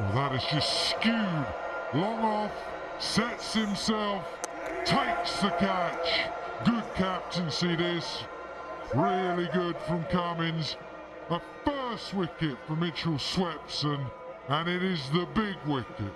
Well, that is just skewed. Long off, sets himself, takes the catch. Good captaincy this. Really good from Cummins. A first wicket for Mitchell Swepson, and it is the big wicket.